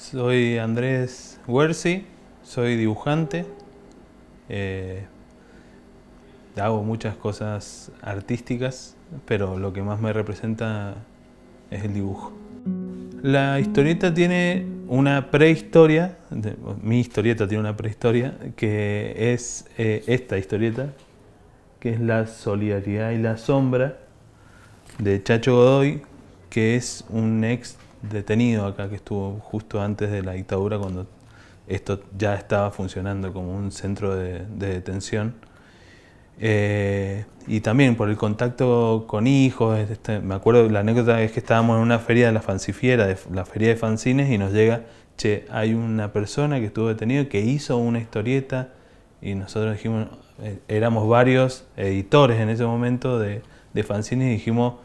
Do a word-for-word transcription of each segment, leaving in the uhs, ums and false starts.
Soy Andrés Guerci, soy dibujante, eh, hago muchas cosas artísticas, pero lo que más me representa es el dibujo. La historieta tiene una prehistoria, mi historieta tiene una prehistoria, que es eh, esta historieta, que es La solidaridad y la sombra, de Chacho Godoy, que es un ex detenido acá, que estuvo justo antes de la dictadura, cuando esto ya estaba funcionando como un centro de, de detención. Eh, y también por el contacto con hijos, este, me acuerdo, la anécdota es que estábamos en una feria de la fancifiera, de la feria de fanzines, y nos llega, che, hay una persona que estuvo detenido que hizo una historieta, y nosotros dijimos, eh, éramos varios editores en ese momento de, de fanzines, y dijimos,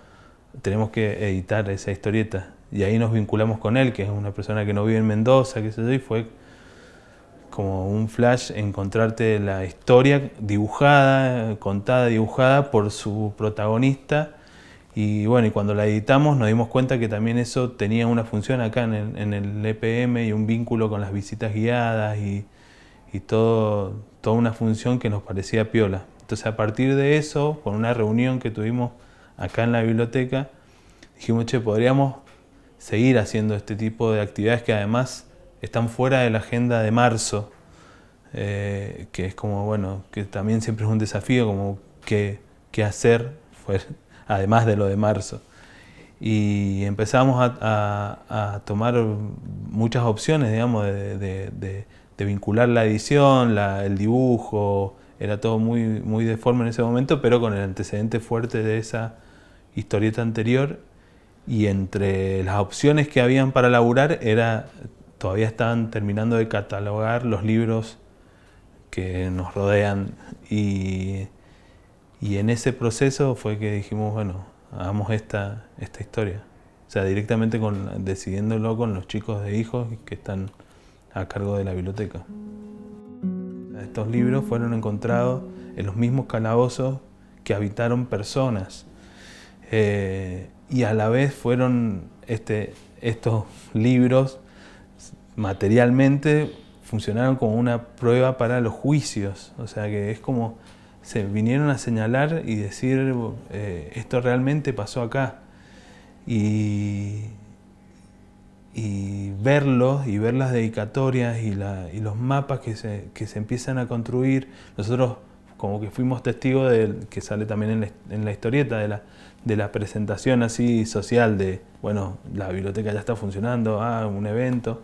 tenemos que editar esa historieta. Y ahí nos vinculamos con él, que es una persona que no vive en Mendoza, qué sé yo, y fue como un flash encontrarte la historia dibujada, contada, dibujada por su protagonista. Y bueno, y cuando la editamos nos dimos cuenta que también eso tenía una función acá en el, en el E P M, y un vínculo con las visitas guiadas y, y todo, toda una función que nos parecía piola. Entonces, a partir de eso, con una reunión que tuvimos acá en la biblioteca, dijimos, che, podríamos seguir haciendo este tipo de actividades que además están fuera de la agenda de marzo, eh, que es como, bueno, que también siempre es un desafío, como qué, qué hacer fuera, además de lo de marzo. Y empezamos a, a, a tomar muchas opciones, digamos, de, de, de, de vincular la edición, la, el dibujo, era todo muy, muy deforme en ese momento, pero con el antecedente fuerte de esa historieta anterior, y entre las opciones que habían para laburar era... Todavía estaban terminando de catalogar los libros que nos rodean, y, y en ese proceso fue que dijimos, bueno, hagamos esta, esta historia. O sea, directamente con, decidiéndolo con los chicos de hijos que están a cargo de la biblioteca. Estos libros fueron encontrados en los mismos calabozos que habitaron personas, eh, y a la vez fueron este, estos libros materialmente funcionaron como una prueba para los juicios, o sea que es como se vinieron a señalar y decir, eh, esto realmente pasó acá, y, y verlos y ver las dedicatorias y, la, y los mapas que se, que se empiezan a construir. Nosotros como que fuimos testigos de, que sale también en la, en la historieta, de la, de la presentación así social de, bueno, la biblioteca ya está funcionando, ah, un evento.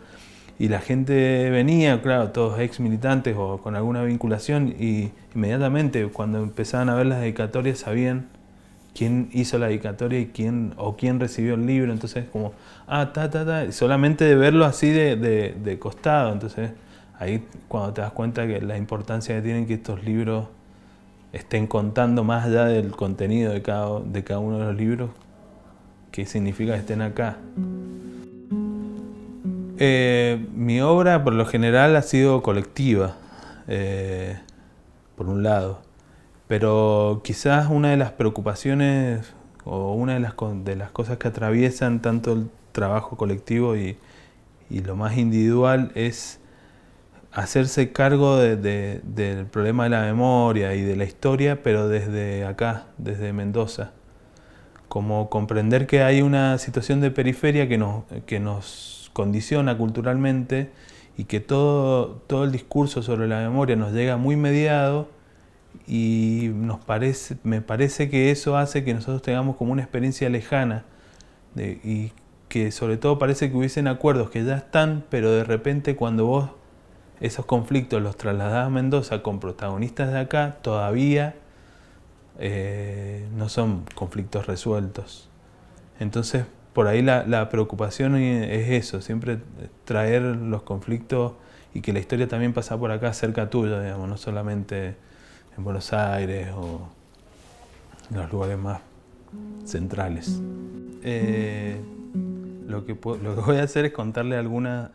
Y la gente venía, claro, todos ex militantes o con alguna vinculación, y inmediatamente cuando empezaban a ver las dedicatorias sabían quién hizo la dedicatoria y quién, o quién recibió el libro. Entonces como, ah, ta, ta, ta, solamente de verlo así de, de, de costado. Entonces ahí cuando te das cuenta que la importancia que tienen que estos libros estén contando más allá del contenido de cada, de cada uno de los libros, que significa que estén acá. Eh, mi obra por lo general ha sido colectiva, eh, por un lado, pero quizás una de las preocupaciones o una de las, de las cosas que atraviesan tanto el trabajo colectivo y, y lo más individual es hacerse cargo de, de, del problema de la memoria y de la historia, pero desde acá, desde Mendoza. Como comprender que hay una situación de periferia que nos, que nos condiciona culturalmente, y que todo, todo el discurso sobre la memoria nos llega muy mediado, y nos parece, me parece que eso hace que nosotros tengamos como una experiencia lejana, de, y que sobre todo parece que hubiesen acuerdos que ya están, pero de repente cuando vos esos conflictos los trasladás a Mendoza con protagonistas de acá, todavía eh, no son conflictos resueltos. Entonces, por ahí la, la preocupación es eso, siempre traer los conflictos y que la historia también pasa por acá cerca tuya, digamos, no solamente en Buenos Aires o en los lugares más centrales. Eh, lo, que, lo que voy a hacer es contarle algunas,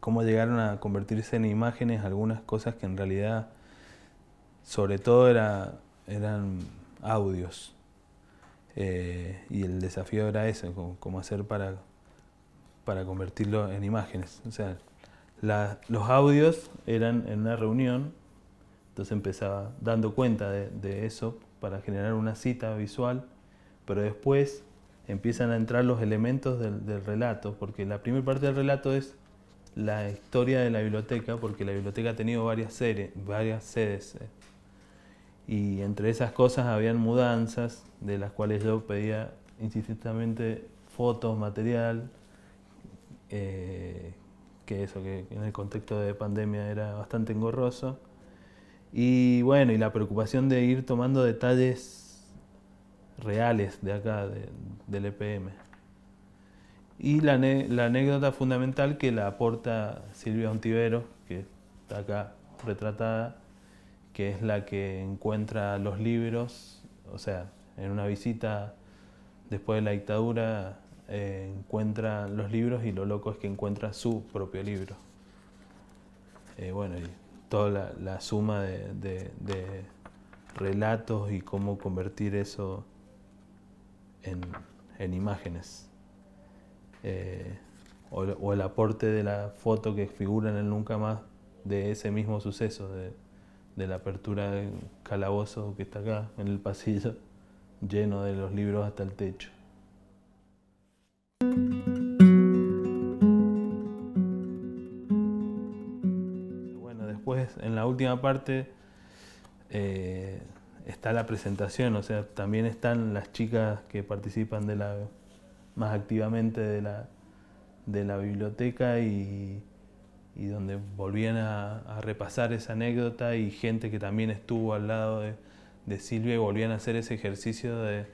cómo llegaron a convertirse en imágenes, algunas cosas que en realidad sobre todo era, eran audios. Eh, y el desafío era ese, como, como hacer para, para convertirlo en imágenes. O sea, la, los audios eran en una reunión, entonces empezaba dando cuenta de, de eso para generar una cita visual, pero después empiezan a entrar los elementos del, del relato, porque la primera parte del relato es la historia de la biblioteca, porque la biblioteca ha tenido varias, series, varias sedes, eh. y entre esas cosas habían mudanzas, de las cuales yo pedía insistentemente fotos, material, eh, que eso, que en el contexto de pandemia era bastante engorroso, y bueno, y la preocupación de ir tomando detalles reales de acá, de, del E P M. Y la, la anécdota fundamental que la aporta Silvia Ontivero, que está acá retratada, que es la que encuentra los libros, o sea, en una visita después de la dictadura, eh, encuentra los libros y lo loco es que encuentra su propio libro. Eh, bueno, y toda la, la suma de, de, de relatos y cómo convertir eso en, en imágenes. Eh, o, o el aporte de la foto que figura en el Nunca Más de ese mismo suceso, de, de la apertura del calabozo que está acá en el pasillo, lleno de los libros hasta el techo. Bueno, después en la última parte eh, está la presentación, o sea, también están las chicas que participan de la... más activamente de la, de la biblioteca y, y donde volvían a, a repasar esa anécdota y gente que también estuvo al lado de, de Silvia y volvían a hacer ese ejercicio de,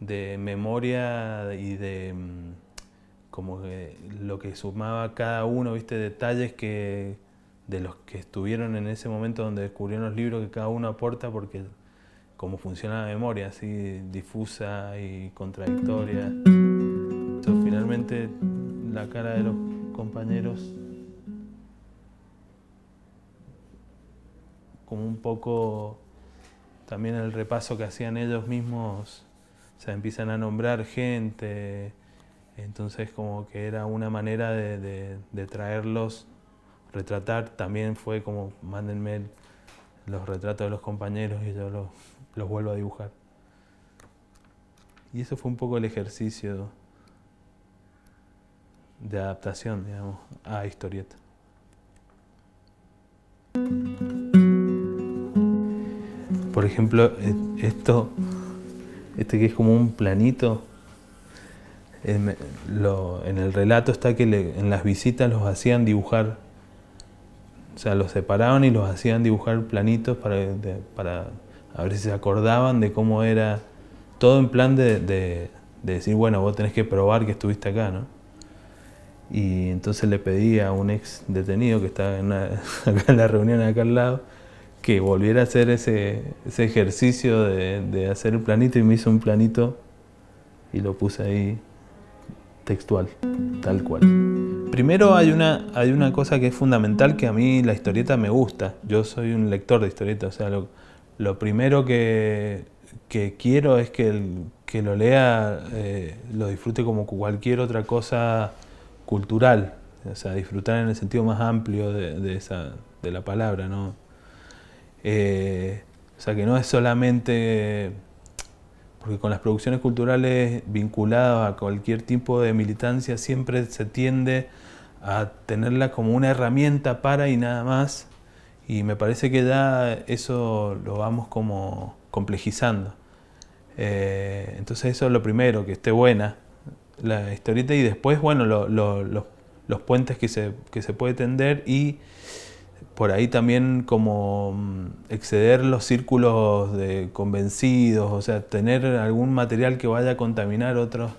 de memoria y de como que lo que sumaba cada uno, viste, detalles que, de los que estuvieron en ese momento donde descubrieron los libros que cada uno aporta porque cómo funciona la memoria, así difusa y contradictoria. Finalmente, la cara de los compañeros como un poco también el repaso que hacían ellos mismos, o sea, empiezan a nombrar gente, entonces como que era una manera de, de, de traerlos, retratar, también fue como mándenme los retratos de los compañeros y yo los, los vuelvo a dibujar. Y eso fue un poco el ejercicio de adaptación, digamos, a historieta. Por ejemplo, esto, este que es como un planito, en, lo, en el relato está que le, en las visitas los hacían dibujar, o sea, los separaban y los hacían dibujar planitos para, de, para a ver si se acordaban de cómo era, todo en plan de, de, de decir, bueno, vos tenés que probar que estuviste acá, ¿no? Y entonces le pedí a un ex detenido que estaba en, una, en la reunión acá al lado que volviera a hacer ese, ese ejercicio de, de hacer el planito y me hizo un planito y lo puse ahí textual, tal cual. Primero hay una, hay una cosa que es fundamental, que a mí la historieta me gusta. Yo soy un lector de historietas, o sea, lo, lo primero que, que quiero es que, el, que lo lea, eh, lo disfrute como cualquier otra cosa cultural, o sea, disfrutar en el sentido más amplio de, de, esa, de la palabra, ¿no? Eh, o sea, que no es solamente... Porque con las producciones culturales vinculadas a cualquier tipo de militancia siempre se tiende a tenerla como una herramienta para y nada más, y me parece que ya eso lo vamos como complejizando. Eh, entonces eso es lo primero, que esté buena la historieta y después, bueno, lo, lo, los, los puentes que se, que se puede tender y por ahí también como exceder los círculos de convencidos, o sea, tener algún material que vaya a contaminar otros,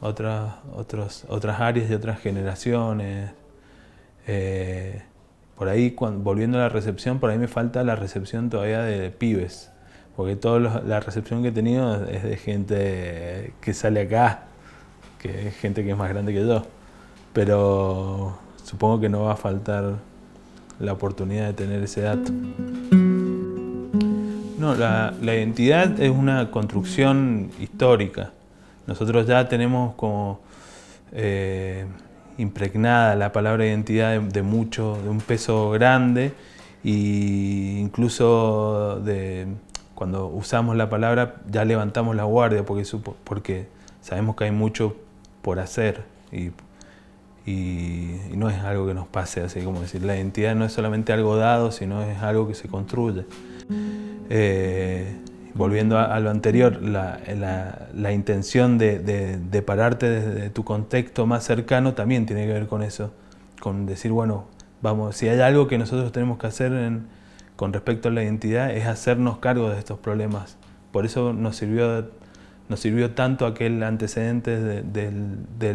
otras, otros, otras áreas y otras generaciones. Eh, por ahí, cuando, volviendo a la recepción, por ahí me falta la recepción todavía de pibes, porque toda la recepción que he tenido es de gente que sale acá, que es gente que es más grande que yo, pero supongo que no va a faltar la oportunidad de tener ese dato. No, la, la identidad es una construcción histórica. Nosotros ya tenemos como eh, impregnada la palabra identidad de, de mucho, de un peso grande, e incluso de, cuando usamos la palabra ya levantamos la guardia porque, porque sabemos que hay mucho por hacer y, y, y no es algo que nos pase, así como decir, la identidad no es solamente algo dado, sino es algo que se construye. Eh, Volviendo a, a lo anterior, la, la, la intención de, de, de pararte desde tu contexto más cercano también tiene que ver con eso, con decir, bueno, vamos, si hay algo que nosotros tenemos que hacer en, con respecto a la identidad, es hacernos cargo de estos problemas. Por eso nos sirvió, nos sirvió tanto aquel antecedente de, de, de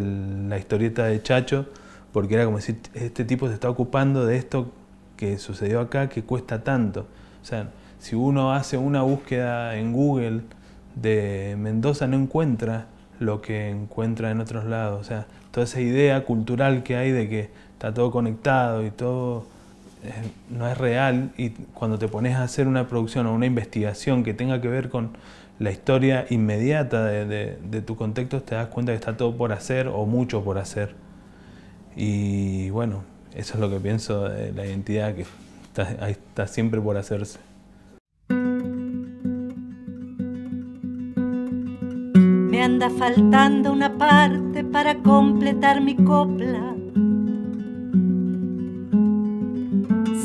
la historieta de Chacho, porque era como decir, este tipo se está ocupando de esto que sucedió acá, que cuesta tanto. O sea, si uno hace una búsqueda en Google de Mendoza, no encuentra lo que encuentra en otros lados. O sea, toda esa idea cultural que hay de que está todo conectado y todo eh, no es real. Y cuando te pones a hacer una producción o una investigación que tenga que ver con la historia inmediata de, de, de tu contexto, te das cuenta que está todo por hacer o mucho por hacer. Y bueno, eso es lo que pienso de la identidad, que está, ahí está siempre por hacerse. Me anda faltando una parte para completar mi copla.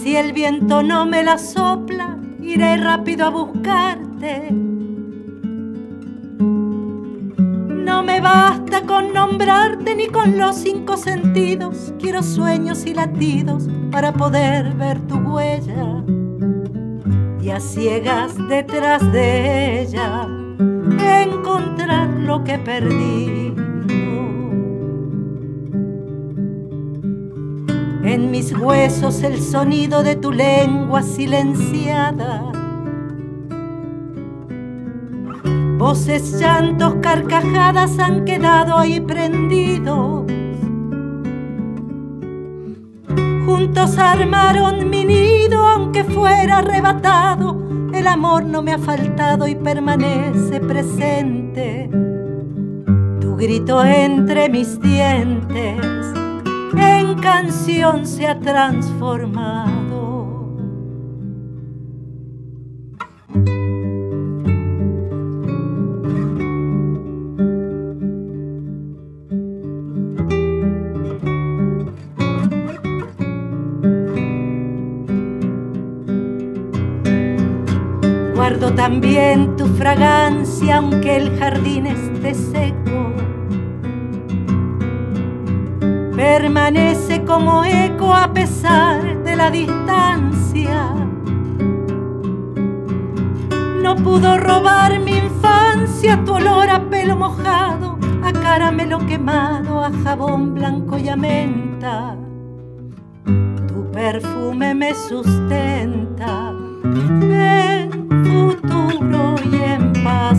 Si el viento no me la sopla, iré rápido a buscarte. No me basta con nombrarte ni con los cinco sentidos. Quiero sueños y latidos para poder ver tu huella. Y a ciegas detrás de ella encontrar lo que perdí. En mis huesos el sonido de tu lengua silenciada, voces, llantos, carcajadas han quedado ahí prendidos. Juntos armaron mi nido, aunque fuera arrebatado. El amor no me ha faltado y permanece presente. Tu grito entre mis dientes en canción se ha transformado. Guardo también tu fragancia, aunque el jardín esté seco. Permanece como eco a pesar de la distancia. No pudo robar mi infancia tu olor a pelo mojado, a caramelo quemado, a jabón blanco y a menta. Tu perfume me sustenta. Futuro y en paz.